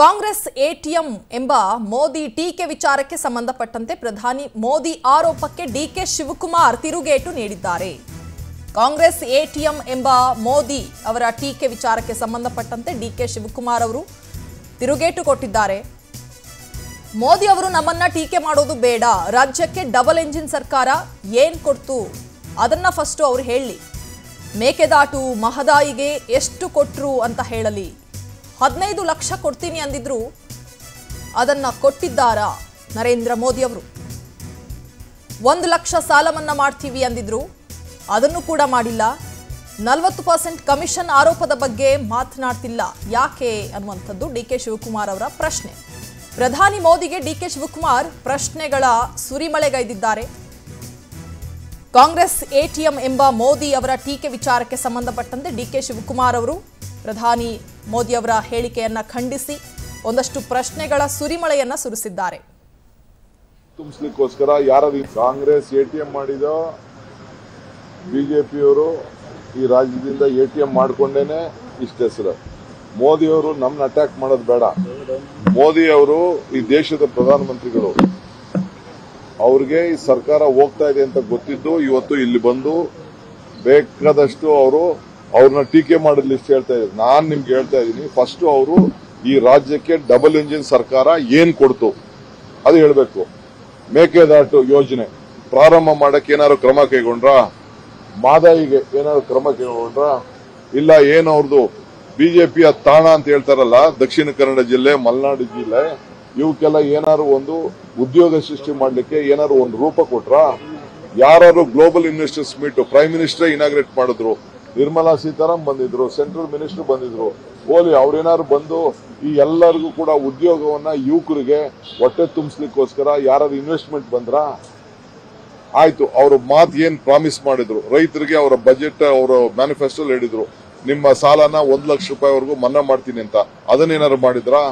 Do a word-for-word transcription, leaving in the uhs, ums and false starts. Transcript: Congress ATM ಎಂಬ ಮೋದಿ ಟೀಕೆ ವಿಚಾರಕ್ಕೆ ಸಂಬಂಧಪಟ್ಟಂತೆ ಪ್ರಧಾನಿ ಮೋದಿ ಆರೋಪಕ್ಕೆ ಡಿಕೆ ಶಿವಕುಮಾರ್ ತಿರುಗೇಟು ನೀಡಿದ್ದಾರೆ. ಕಾಂಗ್ರೆಸ್ ಎಟಿಎಂ ಎಂಬ ಮೋದಿ ಅವರ ಟೀಕೆ ವಿಚಾರಕ್ಕೆ ಸಂಬಂಧಪಟ್ಟಂತೆ ಡಿಕೆ ಶಿವಕುಮಾರ್ ಅವರು ತಿರುಗೇಟು ಕೊಟ್ಟಿದ್ದಾರೆ. ಮೋದಿ ಅವರು ನಮ್ಮನ್ನ ಟೀಕೆ ಮಾಡೋದು ಬೇಡ, ರಾಜ್ಯಕ್ಕೆ ಡಬಲ್ ಎಂಜಿನ್ ಸರ್ಕಾರ ಏನು ಕೊಡ್ತು ಅದನ್ನ ಫಸ್ಟ್ ಅವರು ಹೇಳಿ, ಮೇಕೆದಾಟು ಮಹದಾಯಿಗೆ ಎಷ್ಟು ಕೊಟ್ಟರು ಅಂತ ಹೇಳಲಿ, ಹದಿನೈದು ಲಕ್ಷ ಕೊಡ್ತೀನಿ ಅಂದಿದ್ರು ಅದನ್ನ ಕೊಟ್ಟಿದ್ದಾರಾ ನರೇಂದ್ರ ಮೋದಿ ಅವರು, ಒಂದು ಲಕ್ಷ ಸಾಲಮನ್ನಾ ಮಾಡ್ತೀವಿ ಅಂದಿದ್ರು ಅದನ್ನು ಕೂಡ ಮಾಡಿಲ್ಲ, ನಲವತ್ತು ಪರ್ಸೆಂಟ್ ಕಮಿಷನ್ ಆರೋಪದ ಬಗ್ಗೆ ಮಾತನಾಡ್ತಿಲ್ಲ ಯಾಕೆ ಅನ್ನುವಂಥದ್ದು ಡಿಕೆ ಶಿವಕುಮಾರ್ ಅವರ ಪ್ರಶ್ನೆ. ಪ್ರಧಾನಿ ಮೋದಿಗೆ ಡಿಕೆ ಶಿವಕುಮಾರ್ ಪ್ರಶ್ನೆಗಳ ಸುರಿಮಳೆಗೈದಿದ್ದಾರೆ. ಕಾಂಗ್ರೆಸ್ ಎಟಿಎಂ ಎಂಬ ಮೋದಿ ಅವರ ಟೀಕೆ ವಿಚಾರಕ್ಕೆ ಸಂಬಂಧಪಟ್ಟಂತೆ ಡಿಕೆ ಶಿವಕುಮಾರ್ ಅವರು ಪ್ರಧಾನಿ ಮೋದಿ ಅವರ ಹೇಳಿಕೆಯನ್ನು ಖಂಡಿಸಿ ಒಂದಷ್ಟು ಪ್ರಶ್ನೆಗಳ ಸುರಿಮಳೆಯನ್ನ ಸುರಿಸಿದ್ದಾರೆ. ತುಂಬಿಸಲಿಕ್ಕೋಸ್ಕರ ಯಾರು ಕಾಂಗ್ರೆಸ್ ಎಟಿಎಂ ಮಾಡಿದೋ ಬಿಜೆಪಿಯವರು ಈ ರಾಜ್ಯದಿಂದ ಎಟಿಎಂ ಮಾಡಿಕೊಂಡೇನೆ ಇಷ್ಟೇ ಸರ್. ಮೋದಿಯವರು ನಮ್ಮನ್ನ ಅಟ್ಯಾಕ್ ಮಾಡೋದು ಬೇಡ. ಮೋದಿಯವರು ಈ ದೇಶದ ಪ್ರಧಾನಮಂತ್ರಿಗಳು, ಅವ್ರಿಗೆ ಈ ಸರ್ಕಾರ ಹೋಗ್ತಾ ಇದೆ ಅಂತ ಗೊತ್ತಿದ್ದು ಇವತ್ತು ಇಲ್ಲಿ ಬಂದು ಬೇಕಾದಷ್ಟು ಅವರು ಅವ್ರನ್ನ ಟೀಕೆ ಮಾಡಲು ಇಷ್ಟು ಹೇಳ್ತಾ ಇದ್ದಾರೆ. ನಾನು ನಿಮ್ಗೆ ಹೇಳ್ತಾ ಇದ್ದೀನಿ, ಫಸ್ಟ್ ಅವರು ಈ ರಾಜ್ಯಕ್ಕೆ ಡಬಲ್ ಇಂಜಿನ್ ಸರ್ಕಾರ ಏನ್ ಕೊಡ್ತು ಅದು ಹೇಳಬೇಕು. ಮೇಕೆದಾಟು ಯೋಜನೆ ಪ್ರಾರಂಭ ಮಾಡಕ್ಕೆ ಏನಾದ್ರು ಕ್ರಮ ಕೈಗೊಂಡ್ರ? ಮಾದಾಯಿಗೆ ಏನಾದ್ರು ಕ್ರಮ ಕೈಗೊಂಡ್ರ? ಇಲ್ಲ. ಏನು ಅವ್ರದ್ದು ಬಿಜೆಪಿಯ ತಾಣ ಅಂತ ಹೇಳ್ತಾರಲ್ಲ ದಕ್ಷಿಣ ಕನ್ನಡ ಜಿಲ್ಲೆ, ಮಲೆನಾಡು ಜಿಲ್ಲೆ, ಇವಕ್ಕೆಲ್ಲ ಏನಾದ್ರು ಒಂದು ಉದ್ಯೋಗ ಸೃಷ್ಟಿ ಮಾಡಲಿಕ್ಕೆ ಏನಾದ್ರು ಒಂದು ರೂಪ ಕೊಟ್ರ? ಯಾರು global investors meet prime minister inaugurate ಮಾಡಿದ್ರು, ನಿರ್ಮಲಾ ಸೀತಾರಾಮ್ ಬಂದಿದ್ರು, ಸೆಂಟ್ರಲ್ ಮಿನಿಸ್ಟರ್ ಬಂದಿದ್ರು, ಓಲಿ ಅವ್ರೇನಾದ್ರು ಬಂದು ಈ ಎಲ್ಲರಿಗೂ ಕೂಡ ಉದ್ಯೋಗವನ್ನ ಯುವಕರಿಗೆ ಹೊಟ್ಟೆ ತುಂಬಿಸ್ಲಿಕ್ಕೋಸ್ಕರ ಯಾರು ಇನ್ವೆಸ್ಟ್ಮೆಂಟ್ ಬಂದ್ರ? ಆಯ್ತು, ಅವ್ರ ಮಾತು ಏನ್ ಪ್ರಾಮಿಸ್ ಮಾಡಿದ್ರು ರೈತರಿಗೆ, ಅವರ ಬಜೆಟ್ ಅವರ ಮ್ಯಾನಿಫೆಸ್ಟೋಲ್ ಹೇಳಿದ್ರು ನಿಮ್ಮ ಸಾಲನ ಒಂದ್ ಲಕ್ಷ ರೂಪಾಯಿವರೆಗೂ ಮನ್ನಾ ಮಾಡ್ತೀನಿ ಅಂತ, ಅದನ್ನೇನಾದ್ರು ಮಾಡಿದ್ರಾ?